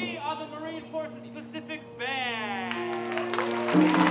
We are the Marine Forces Pacific Band.